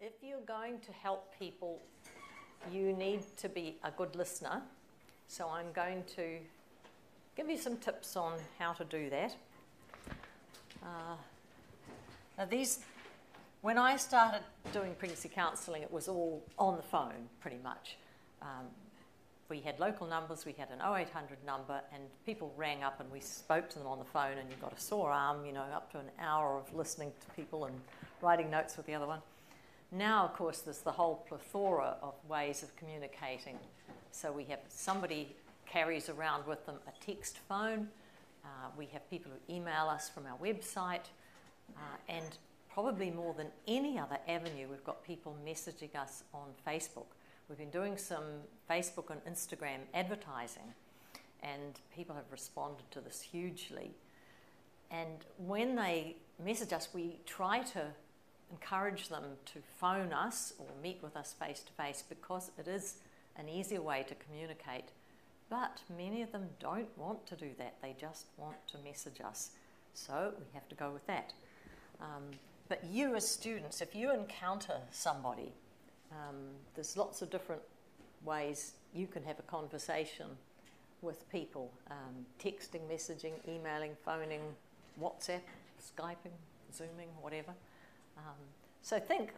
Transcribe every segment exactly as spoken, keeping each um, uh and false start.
If you're going to help people, you need to be a good listener. So I'm going to give you some tips on how to do that. Uh, now these, when I started doing pregnancy counselling, it was all on the phone, pretty much. Um, we had local numbers, we had an oh eight hundred number, and people rang up and we spoke to them on the phone, and you got a sore arm, you know, up to an hour of listening to people and writing notes with the other one. Now, of course, there's the whole plethora of ways of communicating. So we have somebody carries around with them a text phone. Uh, we have people who email us from our website. Uh, and probably more than any other avenue, we've got people messaging us on Facebook. We've been doing some Facebook and Instagram advertising, and people have responded to this hugely. And when they message us, we try to encourage them to phone us or meet with us face to face, because it is an easier way to communicate. But many of them don't want to do that. They just want to message us. So we have to go with that. Um, but you as students, if you encounter somebody, um, there's lots of different ways you can have a conversation with people. Um, texting, messaging, emailing, phoning, WhatsApp, Skyping, Zooming, whatever. Um, so think,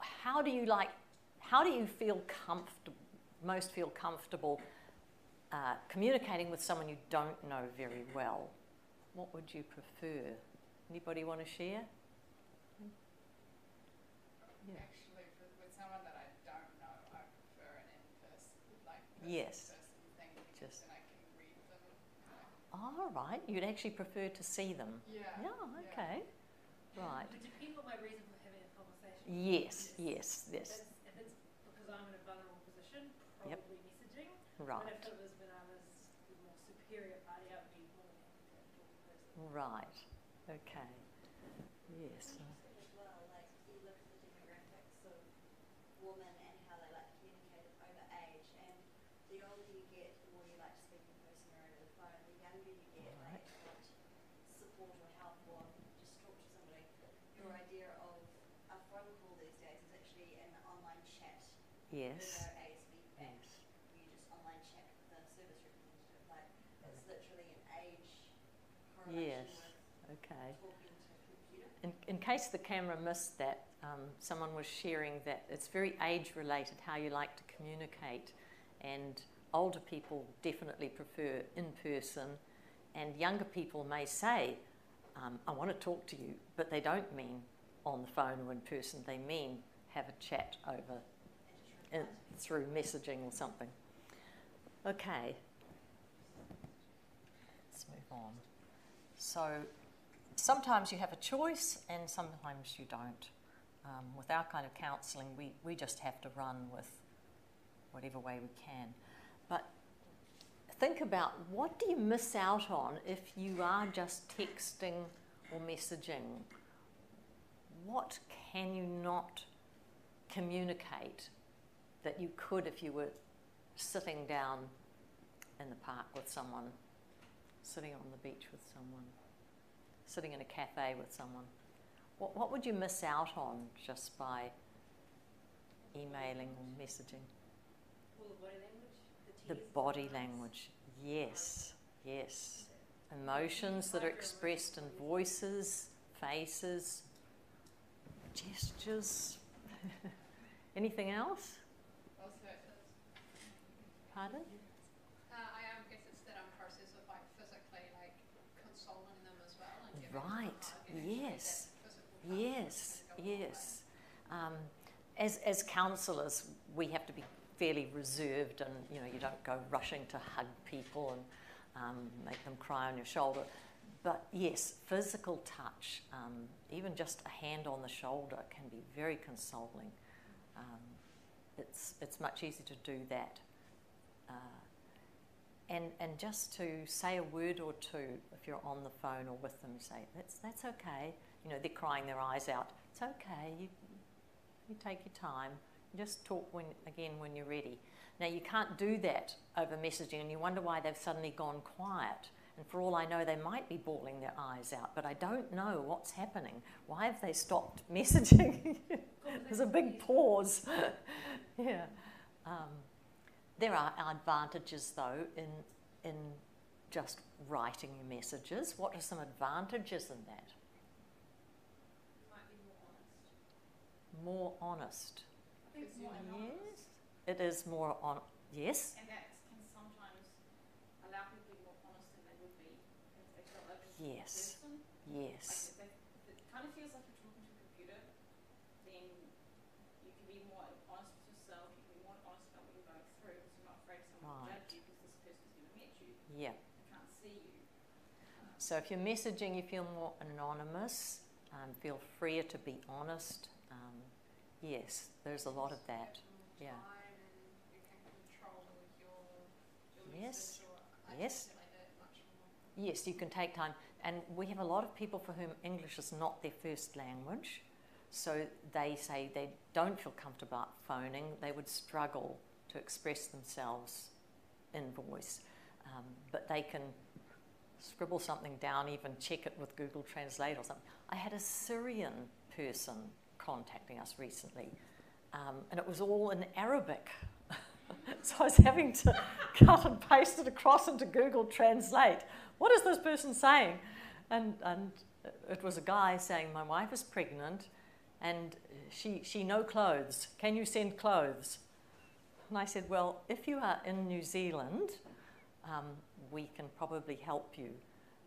how do you like, how do you feel comfortable, most feel comfortable uh, communicating with someone you don't know very well? What would you prefer? Anybody want to share? Yeah. Actually, with someone that I don't know, I prefer an in-person, like person, yes. person thing, because then I can read them. All right, you'd actually prefer to see them? Yeah. Yeah, okay. Yeah. Right. It depends on my reason for having a conversation. Yes, yes, yes. If it's because I'm in a vulnerable position, probably yep. messaging. Right. But if it was when I was the more superior party, I would be more than a person. Right. Okay. Yes. As well, like you look at the demographics of women and how they like to communicate over age, and the older you get, the more you like to speak in person or over the phone. The younger you get, right. They want support or help or just talk to somebody. Your idea of a phone call these days is actually an online chat. Yes. With our A S B bank, yes. You just online chat with the service representative. Like, it's literally an age correlation. Yes. Okay. Talking to a computer. In, in case the camera missed that, um, someone was sharing that it's very age related how you like to communicate, and older people definitely prefer in person, and younger people may say, Um, I want to talk to you, but they don't mean on the phone or in person. They mean have a chat over in, through messaging or something. Okay, let's move on. So sometimes you have a choice and sometimes you don't. Um, with our kind of counselling, we, we just have to run with whatever way we can. But think about, what do you miss out on if you are just texting or messaging? What can you not communicate that you could if you were sitting down in the park with someone, sitting on the beach with someone, sitting in a cafe with someone? What, what would you miss out on just by emailing or messaging? The body language, yes, yes. Emotions that are expressed in voices, faces, gestures. Anything else? Also, pardon? Uh, I um, guess it's that I'm processed with, like, physically, like, consoling them as well. And giving right, them yes, yes, yes. Um, as as counsellors, we have to be fairly reserved, and you know, you don't go rushing to hug people and um, make them cry on your shoulder. But yes, physical touch, um, even just a hand on the shoulder, can be very consoling. Um, it's it's much easier to do that, uh, and and just to say a word or two if you're on the phone or with them. Say that's that's okay. You know, they're crying their eyes out. It's okay. You you take your time. Just talk when, again when you're ready. Now you can't do that over messaging, and you wonder why they've suddenly gone quiet. And for all I know, they might be bawling their eyes out, but I don't know what's happening. Why have they stopped messaging? There's a big pause. Yeah. Um, there are advantages, though, in, in just writing your messages. What are some advantages in that? You might be more honest. More honest. I think it's more anonymous. Yes. It is more on. Yes. And that can sometimes allow people to be more honest than they would be if they felt like a yes. person. Yes. Yes. Like it kind of feels like you're talking to a computer. Then you can be more honest with yourself. You can be more honest about what you're going through because you're not afraid someone will judge you because this person's never met you. Yeah. They can't see you. So if you're messaging, you feel more anonymous. Um, feel freer to be honest. Um, yes, there's a lot of that. Yeah. Yes, yes, yes, you can take time. And we have a lot of people for whom English is not their first language. So they say they don't feel comfortable about phoning. They would struggle to express themselves in voice. Um, but they can scribble something down, even check it with Google Translate or something. I had a Syrian person contacting us recently, um, and it was all in Arabic. So I was having to cut and paste it across into Google Translate. What is this person saying? And, and it was a guy saying, my wife is pregnant and she, she no clothes. Can you send clothes? And I said, well, if you are in New Zealand, um, we can probably help you.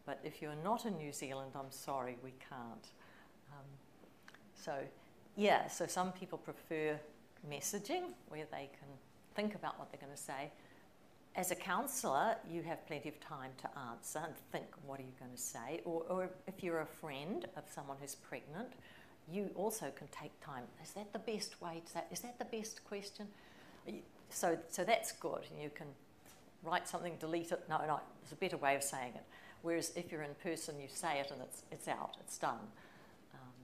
But if you're not in New Zealand, I'm sorry, we can't. Um, so, yeah, so some people prefer messaging where they can think about what they're going to say. As a counsellor, you have plenty of time to answer and think, what are you going to say? Or, or if you're a friend of someone who's pregnant, you also can take time. Is that the best way to say? Is that the best question? So, so that's good. You can write something, delete it. No, no, there's a better way of saying it. Whereas if you're in person, you say it and it's, it's out, it's done. Um,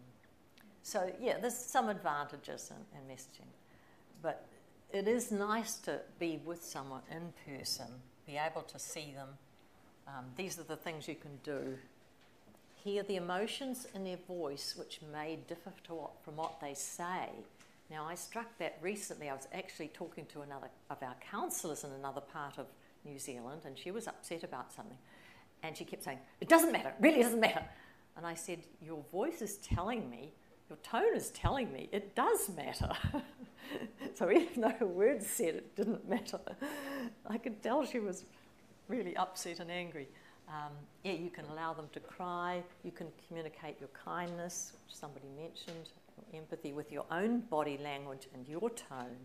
so yeah, there's some advantages in, in messaging. But it is nice to be with someone in person, be able to see them. Um, these are the things you can do. Hear the emotions in their voice, which may differ to what, from what they say. Now, I struck that recently. I was actually talking to another of our counsellors in another part of New Zealand, and she was upset about something. And she kept saying, it doesn't matter, it really doesn't matter. And I said, your voice is telling me, your tone is telling me it does matter. So even though her words said it didn't matter, I could tell she was really upset and angry. Um, yeah, you can allow them to cry. You can communicate your kindness, which somebody mentioned, your empathy with your own body language and your tone.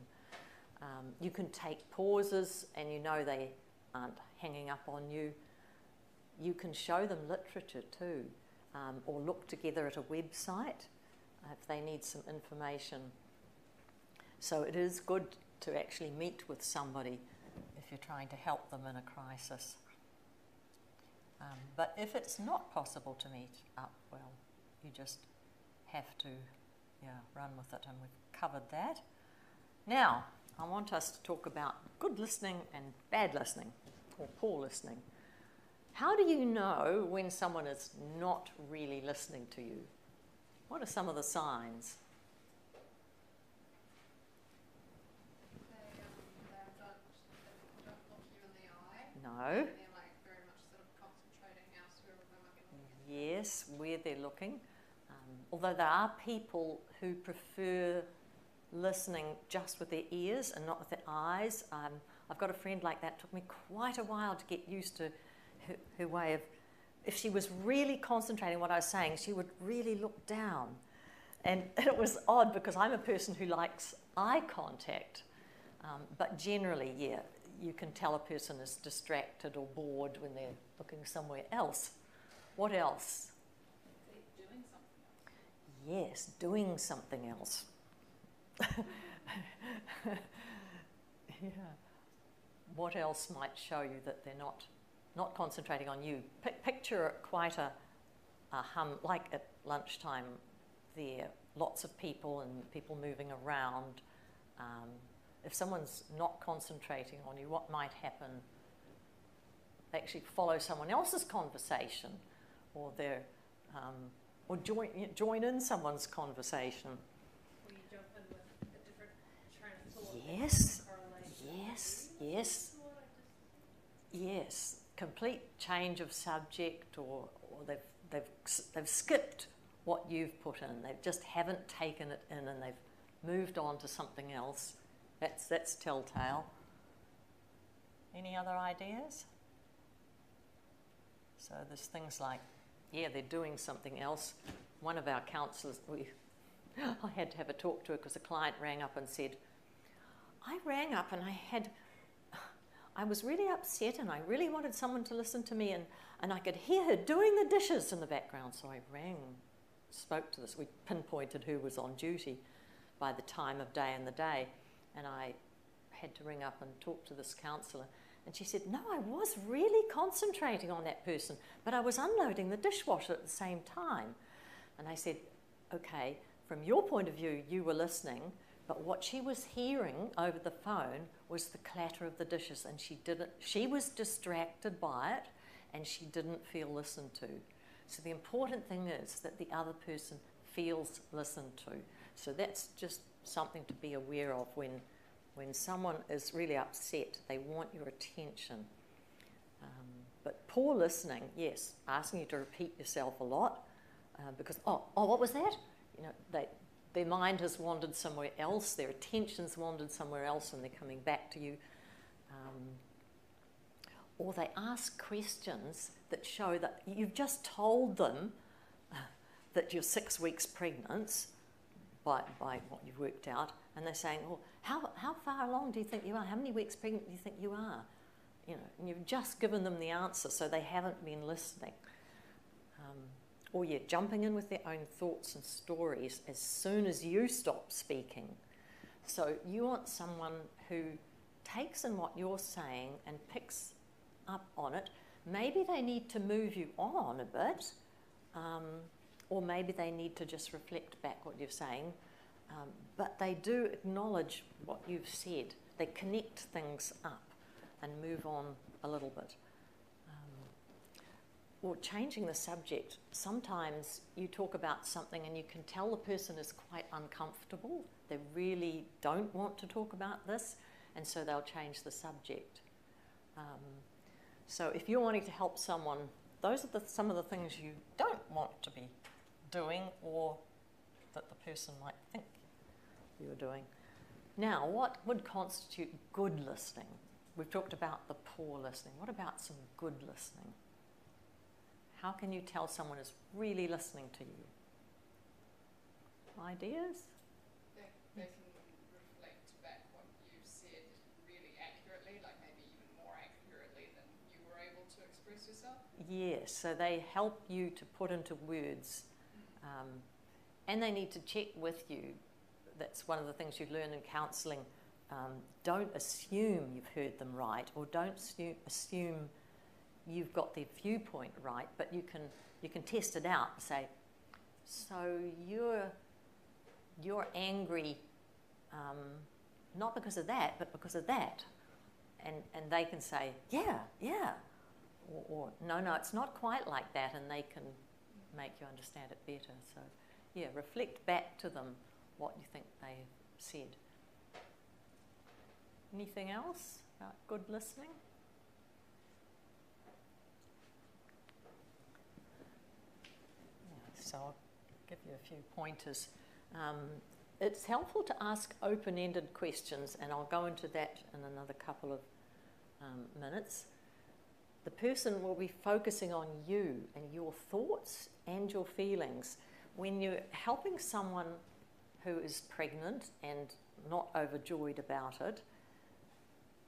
Um, you can take pauses and you know they aren't hanging up on you. You can show them literature too, um, or look together at a website if they need some information. So it is good to actually meet with somebody if you're trying to help them in a crisis. Um, but if it's not possible to meet up, well, you just have to yeah, run with it, and we've covered that. Now, I want us to talk about good listening and bad listening, or poor listening. How do you know when someone is not really listening to you? What are some of the signs? No. They're like very much sort of concentrating elsewhere with them. Yes, where they're looking. Um, although there are people who prefer listening just with their ears and not with their eyes. Um, I've got a friend like that. It took me quite a while to get used to her, her way of, if she was really concentrating on what I was saying, she would really look down. And it was odd because I'm a person who likes eye contact. Um, but generally, yeah. You can tell a person is distracted or bored when they're looking somewhere else. What else? They're doing something else. Yes, doing something else. Yeah. What else might show you that they're not not concentrating on you? P picture quite a, a hum, like at lunchtime, there are lots of people and people moving around. Um, If someone's not concentrating on you, what might happen? They actually follow someone else's conversation, or their, um, or join join in someone's conversation. Well, you jump in with a different trend. Yes, yes, yes, yes. Complete change of subject, or or they've they've they've skipped what you've put in. They just haven't taken it in, and they've moved on to something else. That's that's telltale. Any other ideas? So there's things like, yeah, they're doing something else. One of our counsellors, we, I had to have a talk to her because a client rang up and said, I rang up and I had, I was really upset and I really wanted someone to listen to me, and, and I could hear her doing the dishes in the background. So I rang, spoke to this. We pinpointed who was on duty by the time of day and the day. And I had to ring up and talk to this counsellor. And she said, no, I was really concentrating on that person, but I was unloading the dishwasher at the same time. And I said, okay, from your point of view, you were listening, but what she was hearing over the phone was the clatter of the dishes, and she didn't, she was distracted by it, and she didn't feel listened to. So the important thing is that the other person feels listened to. So that's just something to be aware of when When someone is really upset, they want your attention. Um, but poor listening, yes, asking you to repeat yourself a lot, uh, because, oh, oh, what was that? You know, they, their mind has wandered somewhere else, their attention's wandered somewhere else, and they're coming back to you. Um, or they ask questions that show that you've just told them that you're six weeks pregnant, by, by what you've worked out, and they're saying, well, how, how far along do you think you are? How many weeks pregnant do you think you are? You know, and you've just given them the answer, so they haven't been listening. Um, or yeah, jumping in with their own thoughts and stories as soon as you stop speaking. So you want someone who takes in what you're saying and picks up on it. Maybe they need to move you on a bit, um, or maybe they need to just reflect back what you're saying. Um, but they do acknowledge what you've said. They connect things up and move on a little bit. Um, or changing the subject. Sometimes you talk about something and you can tell the person is quite uncomfortable. They really don't want to talk about this, and so they'll change the subject. Um, so if you're wanting to help someone, those are the, some of the things you don't want to be doing, or that the person might think you're doing. Now, what would constitute good listening? We've talked about the poor listening. What about some good listening? How can you tell someone is really listening to you? Ideas? They, they can reflect back what you said really accurately, like maybe even more accurately than you were able to express yourself? Yes, yeah, so they help you to put into words. Um, And they need to check with you. That's one of the things you learn in counselling. Um, don't assume you've heard them right, or don't assume you've got their viewpoint right, but you can, you can test it out and say, so you're, you're angry um, not because of that, but because of that. And, and they can say, yeah, yeah. Or, or, no, no, it's not quite like that, and they can make you understand it better. So. Yeah, reflect back to them what you think they said. Anything else about good listening? Yeah, so I'll give you a few pointers. Um, it's helpful to ask open-ended questions, and I'll go into that in another couple of um, minutes. The person will be focusing on you and your thoughts and your feelings. When you're helping someone who is pregnant and not overjoyed about it,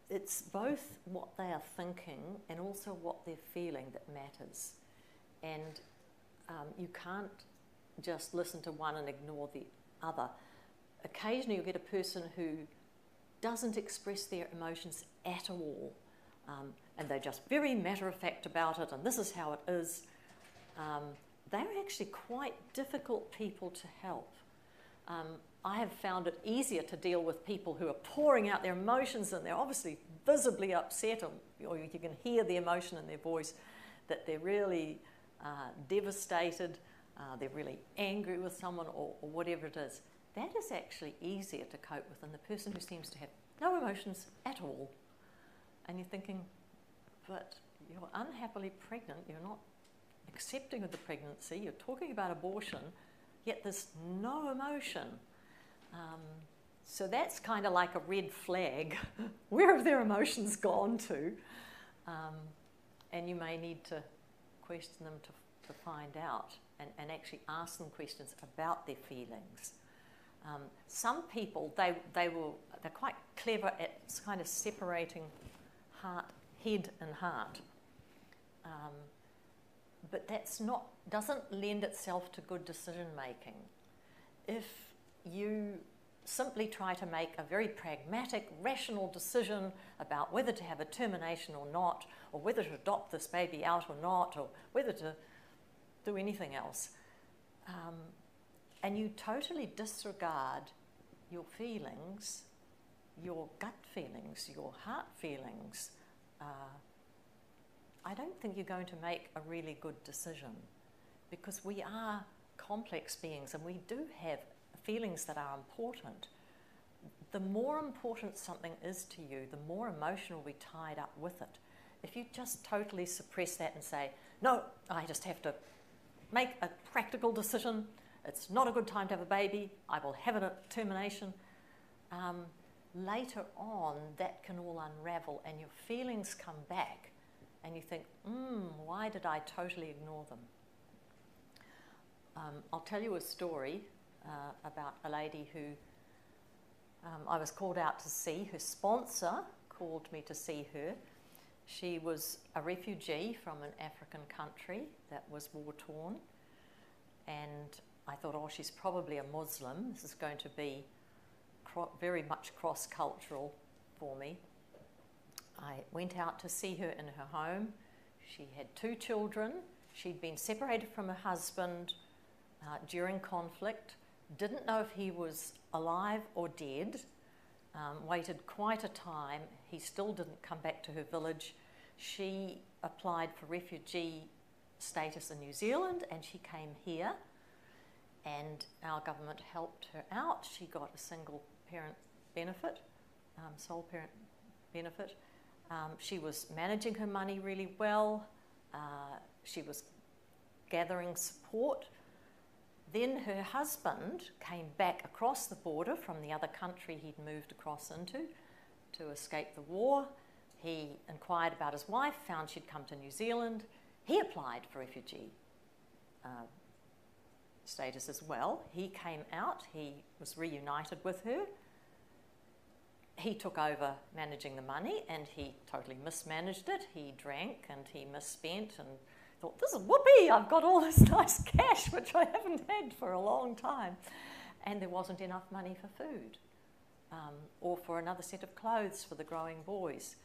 it's both what they are thinking and also what they're feeling that matters. And um, you can't just listen to one and ignore the other. Occasionally you'll get a person who doesn't express their emotions at all, um, and they're just very matter-of-fact about it, and this is how it is. Um, They're actually quite difficult people to help. Um, I have found it easier to deal with people who are pouring out their emotions, and they're obviously visibly upset, or you can hear the emotion in their voice, that they're really uh, devastated, uh, they're really angry with someone, or, or whatever it is, that is actually easier to cope with than the person who seems to have no emotions at all. And you're thinking, but you're unhappily pregnant, you're not accepting of the pregnancy, you're talking about abortion, yet there's no emotion. Um, so that's kind of like a red flag. Where have their emotions gone to? Um, and you may need to question them to, to find out, and, and actually ask them questions about their feelings. Um, some people, they, they will, they're quite clever at kind of separating heart, head and heart. Um, but that's not, doesn't lend itself to good decision making. If you simply try to make a very pragmatic, rational decision about whether to have a termination or not, or whether to adopt this baby out or not, or whether to do anything else, um, and you totally disregard your feelings, your gut feelings, your heart feelings, uh, I don't think you're going to make a really good decision, because we are complex beings and we do have feelings that are important. The more important something is to you, the more emotional we tied up with it. If you just totally suppress that and say, no, I just have to make a practical decision, it's not a good time to have a baby, I will have a termination, um, later on that can all unravel and your feelings come back and you think, mm, why did I totally ignore them? Um, I'll tell you a story uh, about a lady who um, I was called out to see. Her sponsor called me to see her. She was a refugee from an African country that was war-torn, and I thought, oh, she's probably a Muslim. This is going to be cro- very much cross-cultural for me. I went out to see her in her home. She had two children. She'd been separated from her husband uh, during conflict, didn't know if he was alive or dead, um, waited quite a time. He still didn't come back to her village. She applied for refugee status in New Zealand and she came here, and our government helped her out. She got a single parent benefit, um, sole parent benefit. Um, she was managing her money really well. Uh, she was gathering support. Then her husband came back across the border from the other country he'd moved across into to escape the war. He inquired about his wife, found she'd come to New Zealand. He applied for refugee uh, status as well. He came out, he was reunited with her. He took over managing the money and he totally mismanaged it. He drank and he misspent and thought, this is whoopee, I've got all this nice cash which I haven't had for a long time. And there wasn't enough money for food um, or for another set of clothes for the growing boys.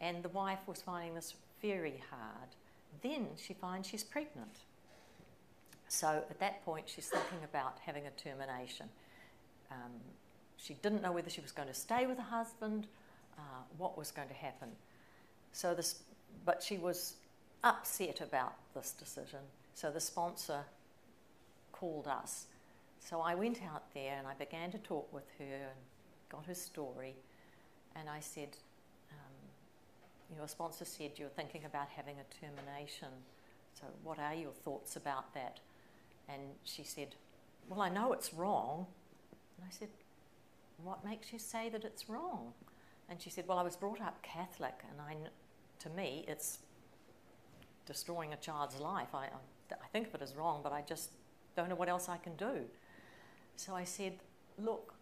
And the wife was finding this very hard. Then she finds she's pregnant. So at that point she's thinking about having a termination. Um, She didn't know whether she was going to stay with her husband, uh, what was going to happen. So this, but she was upset about this decision. So the sponsor called us. So I went out there and I began to talk with her and got her story. And I said, um, your sponsor said you're thinking about having a termination. So what are your thoughts about that? And she said, well, I know it's wrong. And I said, what makes you say that it's wrong? And she said, well, I was brought up Catholic, and I, to me, it's destroying a child's life. I, I think of it as wrong, but I just don't know what else I can do. So I said, look,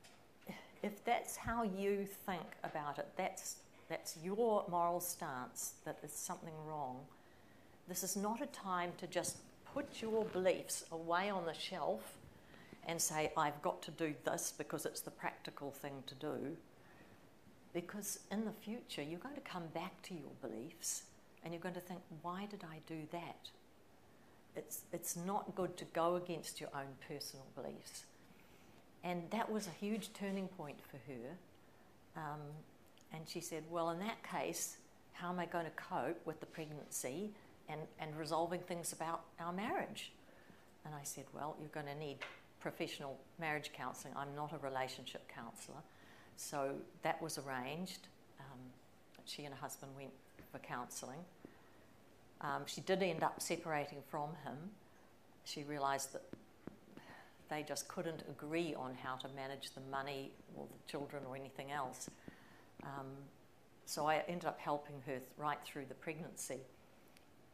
if that's how you think about it, that's, that's your moral stance, that there's something wrong, this is not a time to just put your beliefs away on the shelf and say, I've got to do this because it's the practical thing to do. Because in the future, you're going to come back to your beliefs and you're going to think, why did I do that? It's, it's not good to go against your own personal beliefs. And that was a huge turning point for her. Um, And she said, well, in that case, how am I going to cope with the pregnancy and, and resolving things about our marriage? And I said, well, you're going to need professional marriage counselling. I'm not a relationship counsellor. So that was arranged. Um, she and her husband went for counselling. Um, she did end up separating from him. She realised that they just couldn't agree on how to manage the money or the children or anything else. Um, so I ended up helping her th- right through the pregnancy,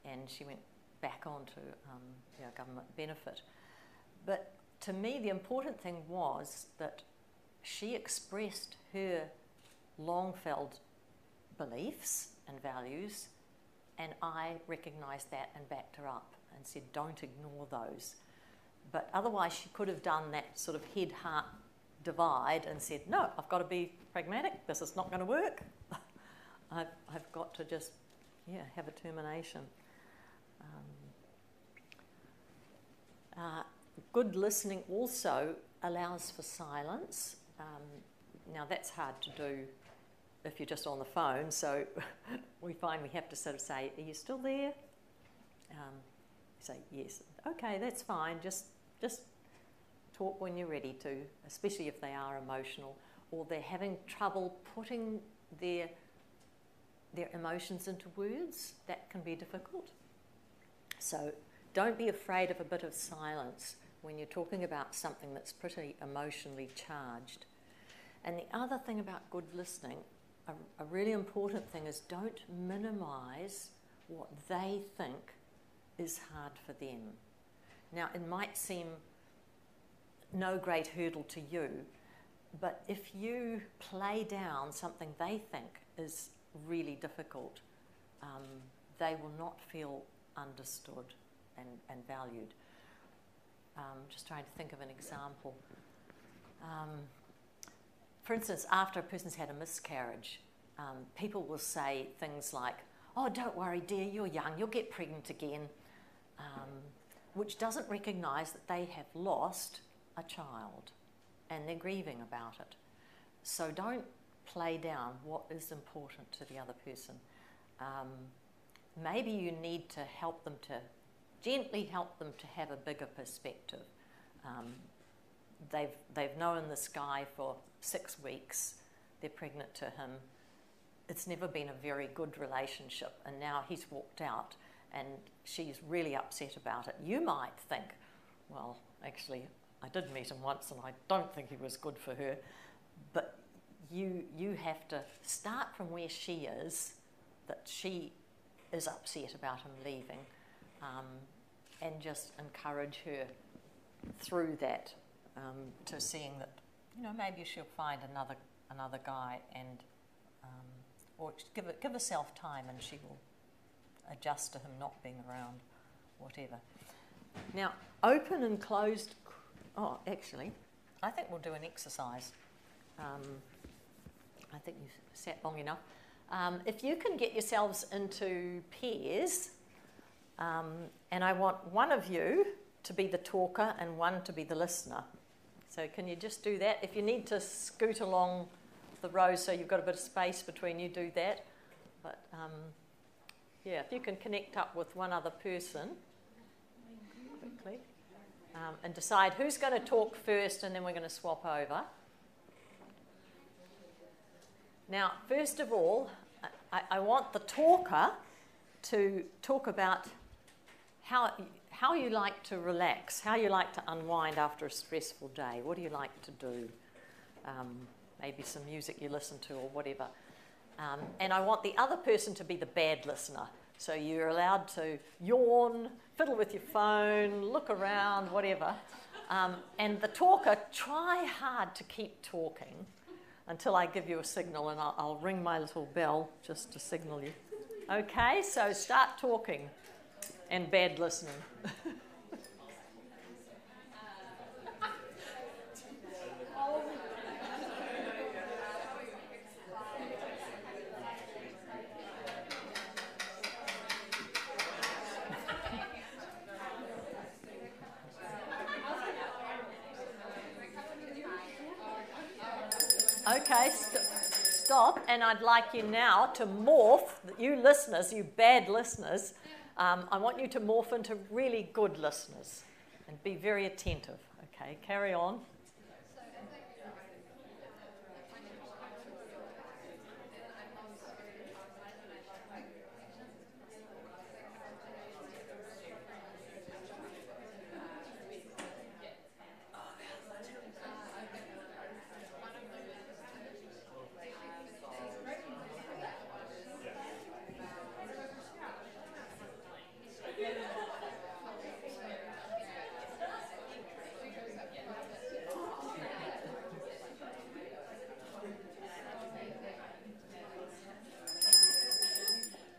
and she went back onto um, you know, government benefit. But to me, the important thing was that she expressed her long-felt beliefs and values, and I recognised that and backed her up and said, don't ignore those. But otherwise, she could have done that sort of head-heart divide and said, no, I've got to be pragmatic. This is not going to work. I've, I've got to just, yeah, have a termination. Um, uh, good listening also allows for silence. Um, now, that's hard to do if you're just on the phone. So we find we have to sort of say, are you still there? Um, say, yes, okay, that's fine. Just, just talk when you're ready to, especially if they are emotional or they're having trouble putting their, their emotions into words. That can be difficult. So don't be afraid of a bit of silence when you're talking about something that's pretty emotionally charged. And the other thing about good listening, a, a really important thing, is don't minimise what they think is hard for them. Now, it might seem no great hurdle to you, but if you play down something they think is really difficult, um, they will not feel understood and, and valued. Um, just trying to think of an example. Um, for instance, after a person's had a miscarriage, um, people will say things like, oh, don't worry, dear, you're young, you'll get pregnant again. Um, which doesn't recognise that they have lost a child and they're grieving about it. So don't play down what is important to the other person. Um, maybe you need to help them to, gently help them to have a bigger perspective. Um, they've, they've known this guy for six weeks, they're pregnant to him. It's never been a very good relationship, and now he's walked out and she's really upset about it. You might think, well, actually, I did meet him once and I don't think he was good for her. But you, you have to start from where she is, that she is upset about him leaving, um, and just encourage her through that um, to seeing that, you know, maybe she'll find another another guy, and um, or give it, give herself time and she will adjust to him not being around, whatever. Now, open and closed. Oh, actually, I think we'll do an exercise. Um, I think you've sat long enough. Um, if you can get yourselves into pairs, um, and I want one of you to be the talker and one to be the listener. So can you just do that? If you need to scoot along the row so you've got a bit of space between you, do that. But um, yeah, if you can connect up with one other person quickly um, and decide who's going to talk first, and then we're going to swap over. Now, first of all, I, I want the talker to talk about how, how you like to relax, how you like to unwind after a stressful day. What do you like to do? Um, maybe some music you listen to or whatever. Um, and I want the other person to be the bad listener. So you're allowed to yawn, fiddle with your phone, look around, whatever. Um, and the talker, try hard to keep talking until I give you a signal, and I'll, I'll ring my little bell just to signal you. Okay, so start talking and bad listening. Okay, st- stop, and I'd like you now to morph, you listeners, you bad listeners, um, I want you to morph into really good listeners and be very attentive. Okay, carry on.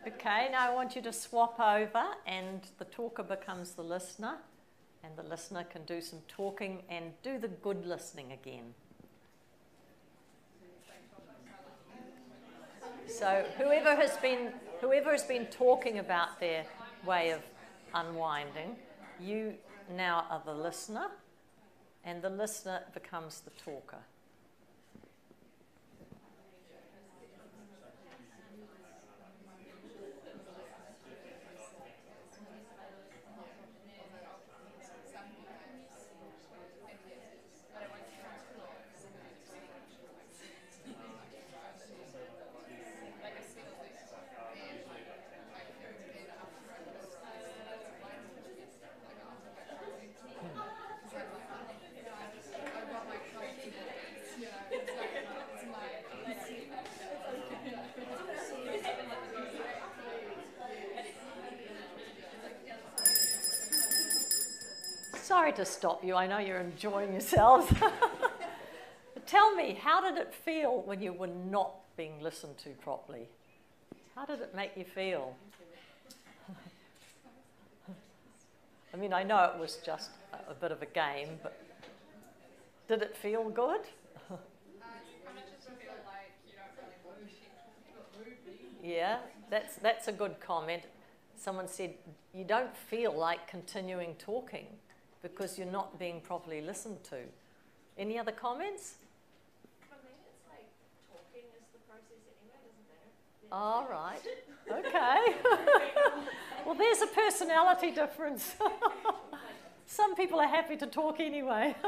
Okay, now I want you to swap over, and the talker becomes the listener, and the listener can do some talking and do the good listening again. So whoever has been, whoever has been talking about their way of unwinding, you now are the listener, and the listener becomes the talker. Sorry to stop you. I know you're enjoying yourselves. But tell me, how did it feel when you were not being listened to properly? How did it make you feel? I mean, I know it was just a, a bit of a game, but did it feel good? Yeah, that's that's a good comment. Someone said you don't feel like continuing talking because you're not being properly listened to. Any other comments? For me, it's like talking is the process anyway, doesn't matter. All right, okay. Well, there's a personality difference. Some people are happy to talk anyway. It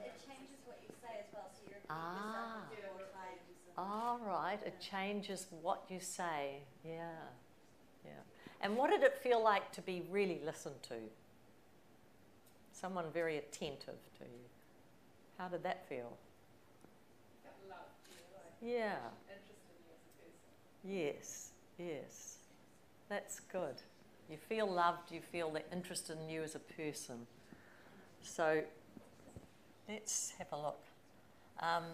changes what you say as well, so you're ah. All right, it changes what you say, yeah, yeah. And what did it feel like to be really listened to? Someone very attentive to you. How did that feel? That love, you know, like yeah. Interested in you as a person. Yes, yes. That's good. You feel loved, you feel they're interested in you as a person. So let's have a look. Um,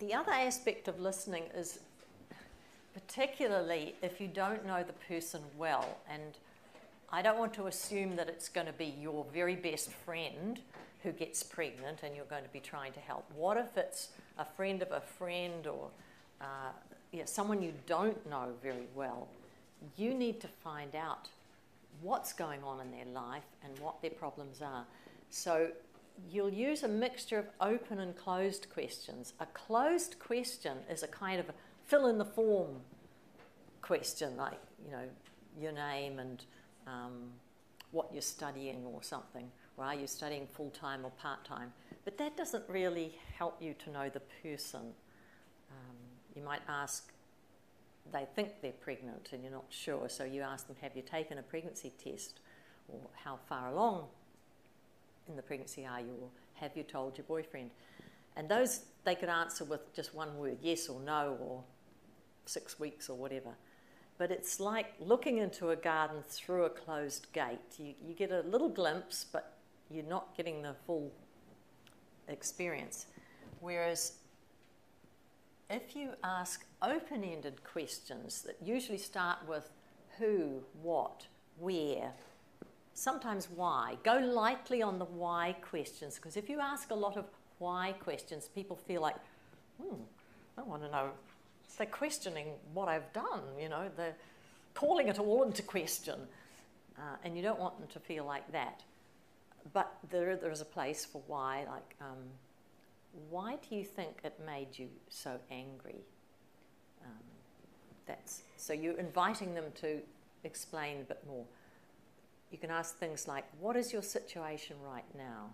the other aspect of listening is particularly if you don't know the person well, and I don't want to assume that it's going to be your very best friend who gets pregnant and you're going to be trying to help. What if it's a friend of a friend, or uh, yeah, someone you don't know very well? You need to find out what's going on in their life and what their problems are. So you'll use a mixture of open and closed questions. A closed question is a kind of a fill in the form question, like, you know, your name and um, what you're studying or something, or are you studying full-time or part-time? But that doesn't really help you to know the person. Um, you might ask, they think they're pregnant and you're not sure, so you ask them, have you taken a pregnancy test? Or how far along in the pregnancy are you? Or have you told your boyfriend? And those they could answer with just one word, yes or no, or six weeks or whatever. But it's like looking into a garden through a closed gate. You, you get a little glimpse, but you're not getting the full experience. Whereas if you ask open-ended questions that usually start with who, what, where, sometimes why. Go lightly on the why questions, because if you ask a lot of why questions, people feel like, hmm, I want to know. They're questioning what I've done, you know, they're calling it all into question. Uh, and you don't want them to feel like that. But there, there is a place for why, like, um, Why do you think it made you so angry? Um, that's, so you're inviting them to explain a bit more. You can ask things like, what is your situation right now?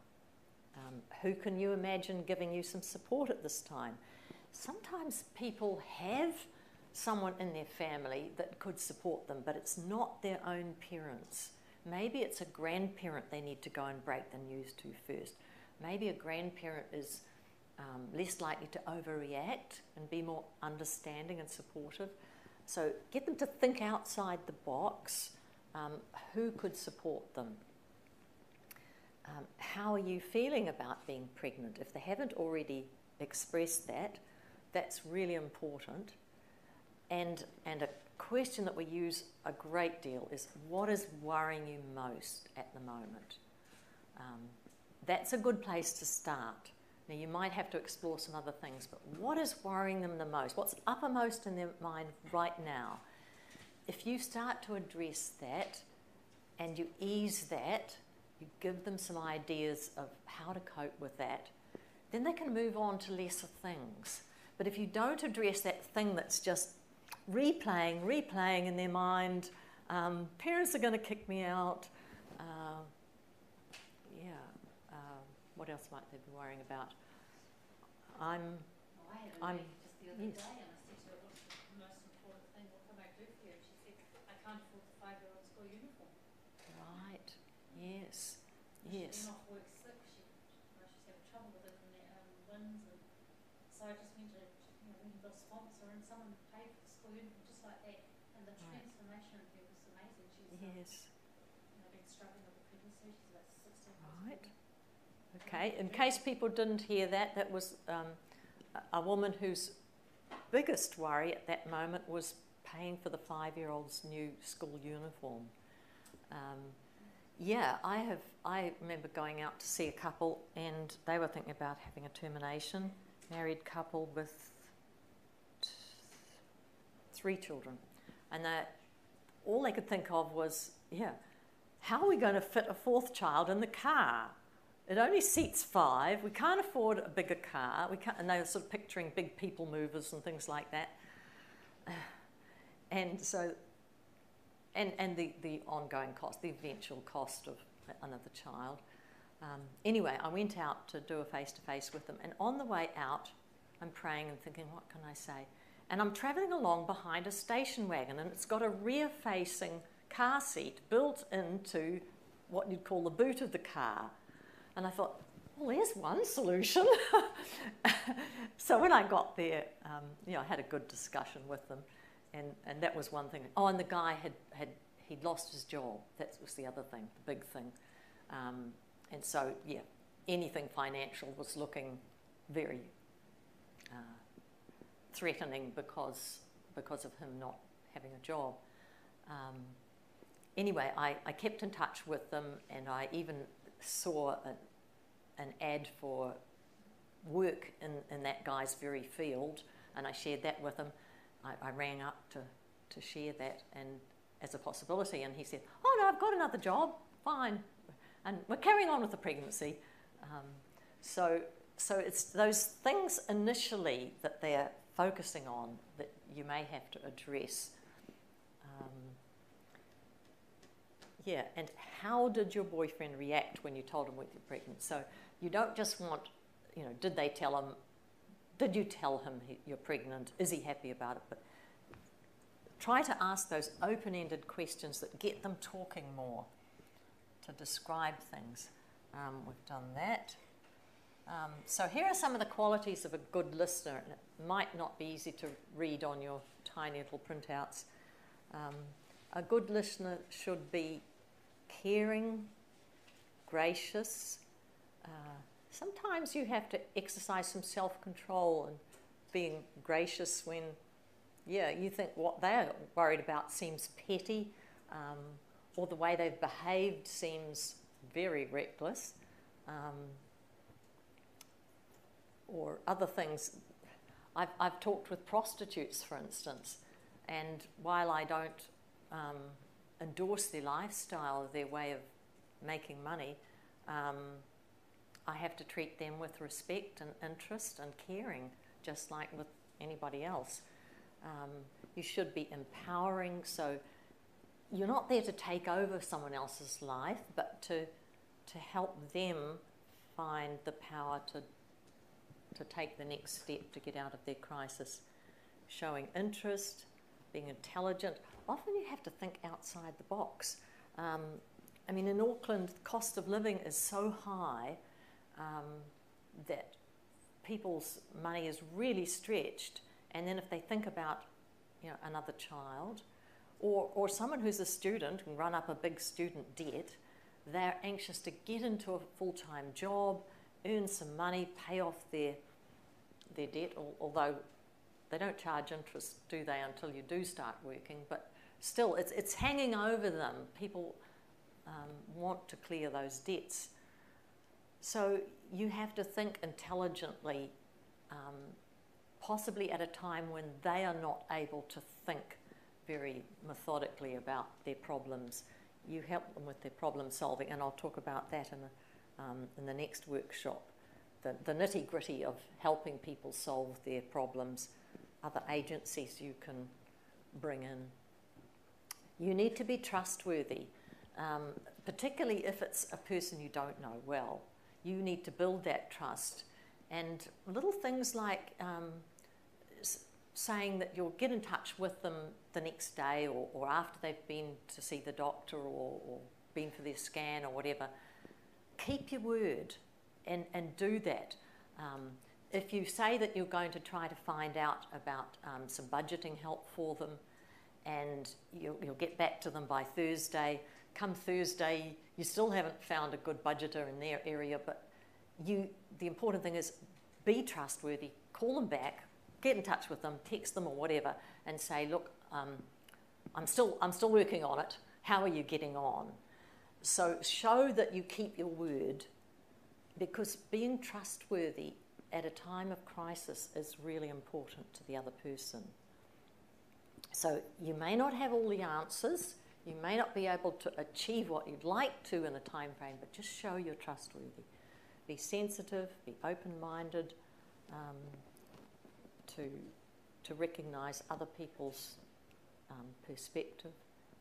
Um, who can you imagine giving you some support at this time? Sometimes people have someone in their family that could support them, but it's not their own parents. Maybe it's a grandparent they need to go and break the news to first. Maybe a grandparent is um, less likely to overreact and be more understanding and supportive. So get them to think outside the box. Um, who could support them? Um, how are you feeling about being pregnant? If they haven't already expressed that, that's really important. And, and a question that we use a great deal is, what is worrying you most at the moment? Um, That's a good place to start. Now, you might have to explore some other things, but what is worrying them the most? What's uppermost in their mind right now? If you start to address that and you ease that, you give them some ideas of how to cope with that, then they can move on to lesser things. But if you don't address that thing that's just replaying, replaying in their mind, um, parents are going to kick me out, uh, yeah. What else might they be worrying about? I'm... Well, I had a lady just the other yes. day, and I said to her, what's the most important thing? What can I do for you? And she said, I can't afford the five-year-old school uniform. Right. Yes. Yes. She came off work sick. She, she's having trouble with it and um, winds. And so I just went to, you know, went to the sponsor, and someone paid for the school uniform just like that. And the right. transformation of her was amazing. She's yes. um, you know, been struggling with the pregnancy. She's about sixteen. Right. Okay, in case people didn't hear that, that was um, a woman whose biggest worry at that moment was paying for the five-year-old's new school uniform. Um, yeah, I have. I remember going out to see a couple, and they were thinking about having a termination, married couple with t three children, and that all they could think of was, yeah, how are we going to fit a fourth child in the car? It only seats five, we can't afford a bigger car, we can't, and they were sort of picturing big people movers and things like that. And so, and, and the, the ongoing cost, the eventual cost of another child. Um, anyway, I went out to do a face-to-face with them, and on the way out, I'm praying and thinking, what can I say? And I'm travelling along behind a station wagon, and it's got a rear-facing car seat built into what you'd call the boot of the car. And I thought, well, there's one solution. So when I got there, um, you know, I had a good discussion with them, and, and that was one thing. Oh, and the guy had, had he'd lost his job. That was the other thing, the big thing. Um, and so, yeah, anything financial was looking very uh, threatening because, because of him not having a job. Um, anyway, I, I kept in touch with them, and I even saw a, an ad for work in, in that guy's very field, and I shared that with him. I, I rang up to, to share that and as a possibility, and he said, oh no, I've got another job, fine. And we're carrying on with the pregnancy. Um, so, so it's those things initially that they're focusing on that you may have to address. Um, Yeah, and how did your boyfriend react when you told him you're pregnant? So you don't just want, you know, did they tell him, did you tell him he, you're pregnant? Is he happy about it? But try to ask those open-ended questions that get them talking more, to describe things. Um, we've done that. Um, so here are some of the qualities of a good listener, and it might not be easy to read on your tiny little printouts. Um, a good listener should be caring, gracious. Uh, sometimes you have to exercise some self-control and being gracious when, yeah, you think what they're worried about seems petty, um, or the way they've behaved seems very reckless, um, or other things. I've, I've talked with prostitutes, for instance, and while I don't um, endorse their lifestyle, their way of making money, um, I have to treat them with respect and interest and caring, just like with anybody else. Um, you should be empowering, so you're not there to take over someone else's life, but to to help them find the power to to take the next step to get out of their crisis. Showing interest, being intelligent. Often you have to think outside the box. Um, I mean, in Auckland, the cost of living is so high um, that people's money is really stretched. And then if they think about, you know, another child or, or someone who's a student and run up a big student debt, they're anxious to get into a full-time job, earn some money, pay off their, their debt, although they don't charge interest, do they, until you do start working. But still, it's, it's hanging over them. People um, want to clear those debts. So you have to think intelligently, um, possibly at a time when they are not able to think very methodically about their problems. You help them with their problem solving, and I'll talk about that in, a, um, in the next workshop. The, the nitty-gritty of helping people solve their problems, other agencies you can bring in. You need to be trustworthy, um, particularly if it's a person you don't know well. You need to build that trust. And little things like um, saying that you'll get in touch with them the next day or, or after they've been to see the doctor or, or been for their scan or whatever. Keep your word and, and do that. Um, if you say that you're going to try to find out about um, some budgeting help for them and you'll, you'll get back to them by Thursday, come Thursday, you still haven't found a good budgeter in their area, but you, the important thing is be trustworthy, call them back, get in touch with them, text them or whatever, and say, look, um, I'm still, I'm still working on it. How are you getting on? So show that you keep your word, because being trustworthy at a time of crisis is really important to the other person. So you may not have all the answers. You may not be able to achieve what you'd like to in a time frame, but just show you're trustworthy. Be sensitive, be open-minded, um, to, to recognise other people's um, perspective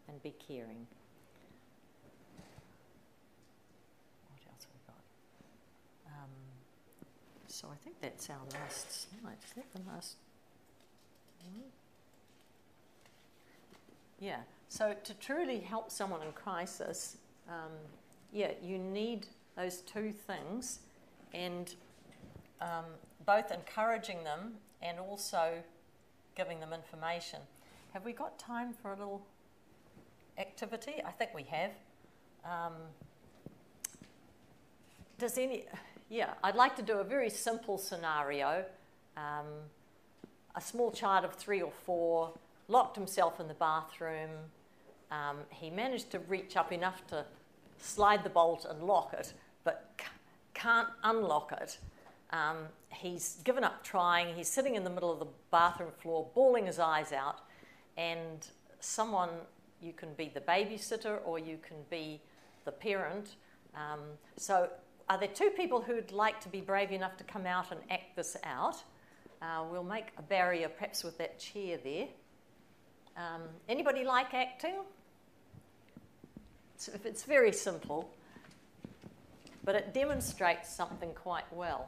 and be caring. What else have we got? Um, so I think that's our last slide. Is that the last one? Yeah. So to truly help someone in crisis, um, yeah, you need those two things, and um, both encouraging them and also giving them information. Have we got time for a little activity? I think we have. Um, does any, yeah, I'd like to do a very simple scenario. Um, a small child of three or four locked himself in the bathroom. Um, he managed to reach up enough to slide the bolt and lock it, but can't unlock it. Um, he's given up trying. He's sitting in the middle of the bathroom floor, bawling his eyes out, and someone, you can be the babysitter or you can be the parent. Um, so are there two people who'd like to be brave enough to come out and act this out? Uh, we'll make a barrier perhaps with that chair there. Um, anybody like acting? So it's very simple, but it demonstrates something quite well.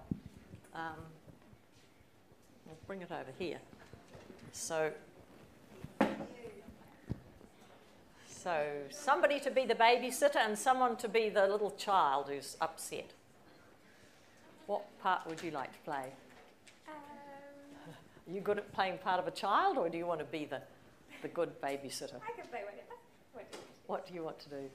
Um, we'll bring it over here. So, so somebody to be the babysitter and someone to be the little child who's upset. What part would you like to play? Um. Are you good at playing part of a child, or do you want to be the, the good babysitter? I can play whatever. whatever. What do you want to do? Okay,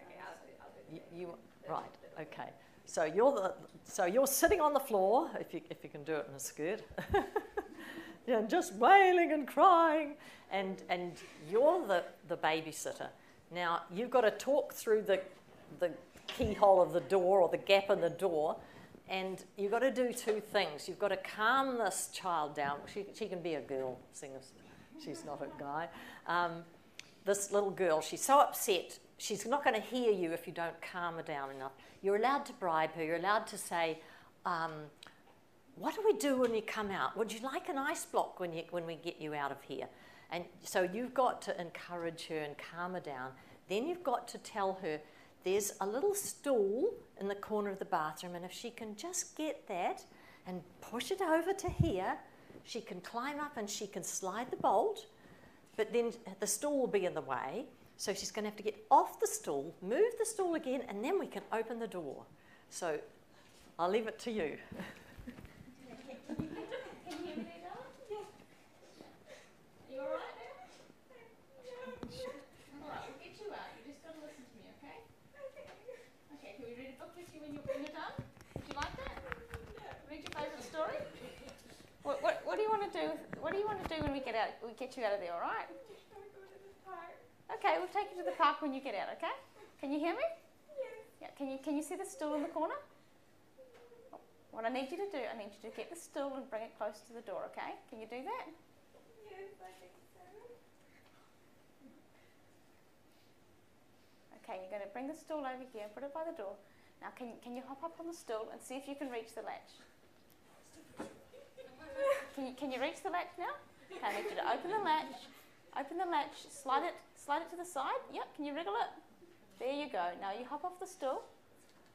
I'll do, I'll do you, you, right. Okay. So you're the, so you're sitting on the floor, if you if you can do it in a skirt, and just wailing and crying, and and you're the the babysitter. Now you've got to talk through the the keyhole of the door or the gap in the door, and you've got to do two things. You've got to calm this child down. She she can be a girl, seeing as she's not a guy. Um, This little girl, she's so upset, she's not going to hear you if you don't calm her down enough. You're allowed to bribe her. You're allowed to say, um, what do we do when you come out? Would you like an ice block when, you, when we get you out of here? And so you've got to encourage her and calm her down. Then you've got to tell her there's a little stool in the corner of the bathroom, and if she can just get that and push it over to here, she can climb up and she can slide the bolt, but then the stool will be in the way. So she's going to have to get off the stool, move the stool again, and then we can open the door. So I'll leave it to you. What do you want to do? What do you want to do when we get out? We get you out of there, all right? Okay, we'll take you to the park when you get out. Okay? Can you hear me? Yeah. Can you Can you see the stool in the corner? What I need you to do, I need you to get the stool and bring it close to the door. Okay? Can you do that? Yes, I think so. Okay, you're going to bring the stool over here and put it by the door. Now, can Can you hop up on the stool and see if you can reach the latch? Can you, can you reach the latch now? Okay, I need you to open the latch, open the latch, slide it, slide it to the side. Yep, can you wriggle it? There you go. Now you hop off the stool,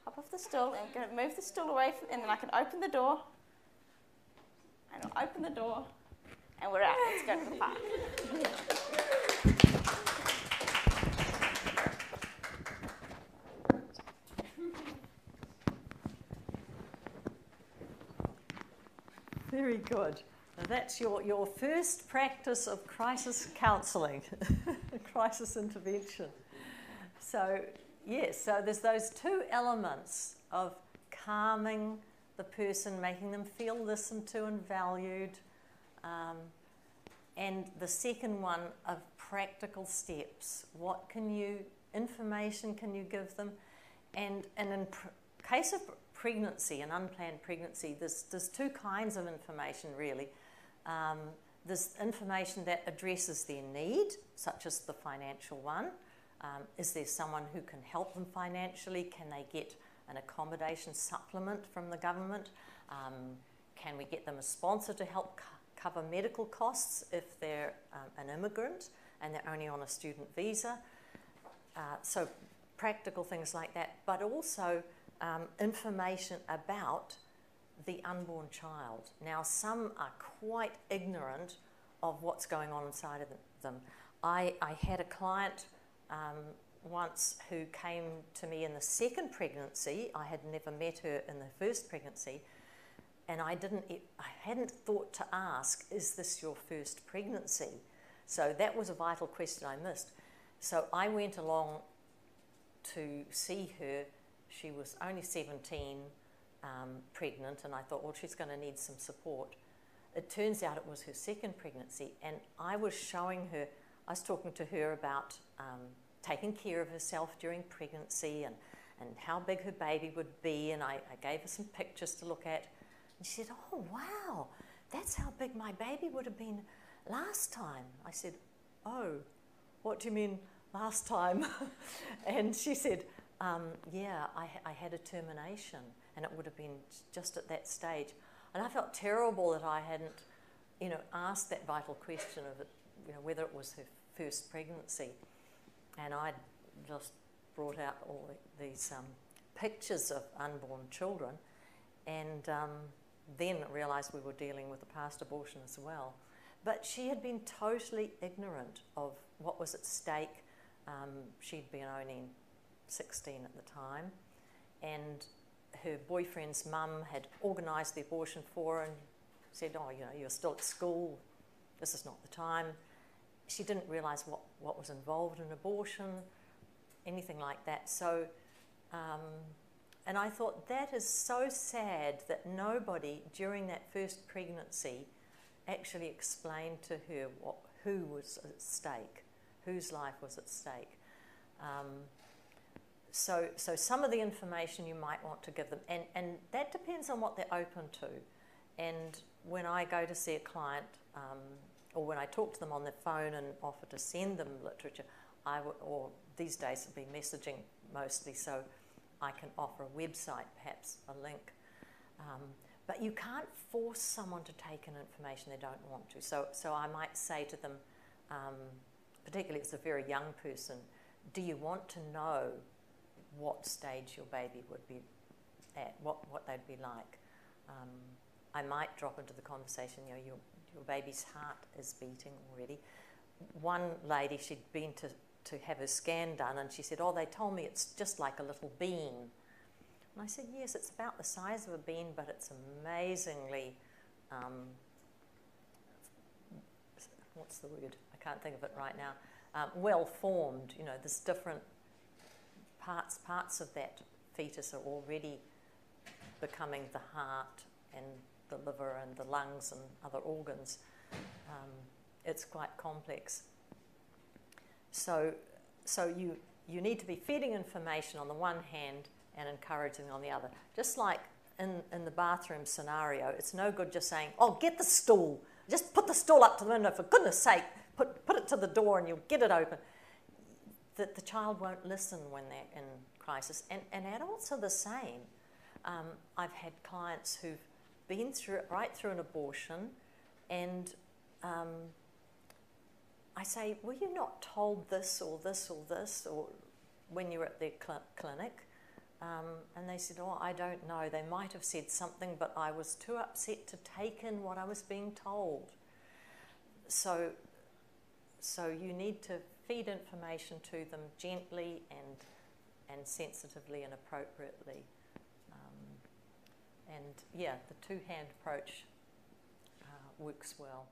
hop off the stool, and I'm going to move the stool away, from, and then I can open the door, and I'll open the door, and we're out. Let's go to the park. Very good. Now that's your, your first practice of crisis counselling, crisis intervention. So, yes, so there's those two elements of calming the person, making them feel listened to and valued, um, and the second one of practical steps. What can you, information can you give them? And, and in pr case of pregnancy and unplanned pregnancy, there's, there's two kinds of information really. Um, there's information that addresses their need, such as the financial one. Um, is there someone who can help them financially? Can they get an accommodation supplement from the government? Um, can we get them a sponsor to help co cover medical costs if they're um, an immigrant and they're only on a student visa? Uh, so practical things like that, but also Um, information about the unborn child. Now, some are quite ignorant of what's going on inside of them. I, I had a client um, once who came to me in the second pregnancy. I had never met her in the first pregnancy, and I didn't, I hadn't thought to ask, is this your first pregnancy? So that was a vital question I missed. So I went along to see her. She was only seventeen, um, pregnant, and I thought, well, she's going to need some support. It turns out it was her second pregnancy, and I was showing her, I was talking to her about um, taking care of herself during pregnancy and, and how big her baby would be, and I, I gave her some pictures to look at. And she said, oh, wow, that's how big my baby would have been last time. I said, oh, what do you mean last time? And she said, Um, yeah, I, I had a termination, and it would have been just at that stage. And I felt terrible that I hadn't, you know, asked that vital question of, it, you know, whether it was her first pregnancy. And I just brought out all these um, pictures of unborn children, and um, then realised we were dealing with a past abortion as well. But she had been totally ignorant of what was at stake. Um, she'd been owning sixteen at the time, and her boyfriend's mum had organised the abortion for her and said, oh, you know, you're still at school, this is not the time. She didn't realise what, what was involved in abortion, anything like that. So, um, and I thought that is so sad that nobody during that first pregnancy actually explained to her what, who was at stake, whose life was at stake. Um, So, so some of the information you might want to give them, and, and that depends on what they're open to. And when I go to see a client, um, or when I talk to them on the phone and offer to send them literature, I would, or these days it would be messaging mostly, so I can offer a website, perhaps a link. Um, but you can't force someone to take in information they don't want to. So, so I might say to them, um, particularly if it's a very young person, do you want to know what stage your baby would be at, what, what they'd be like? Um, I might drop into the conversation, you know, your, your baby's heart is beating already. One lady, she'd been to, to have her scan done, and she said, oh, they told me it's just like a little bean. And I said, yes, it's about the size of a bean, but it's amazingly, um, what's the word? I can't think of it right now. Um, well formed, you know, there's different parts, parts of that fetus are already becoming the heart and the liver and the lungs and other organs. Um, it's quite complex. So, so you, you need to be feeding information on the one hand and encouraging on the other. Just like in, in the bathroom scenario, it's no good just saying, oh, get the stool. Just put the stool up to the window, for goodness sake. Put, put it to the door and you'll get it open. The, the child won't listen when they're in crisis. And, and adults are the same. Um, I've had clients who've been through right through an abortion, and um, I say, were you not told this or this or this or when you were at the cl clinic? Um, and they said, oh, I don't know. They might have said something, but I was too upset to take in what I was being told. So, so you need to feed information to them gently and, and sensitively and appropriately. Um, and yeah, the two-hand approach uh, works well.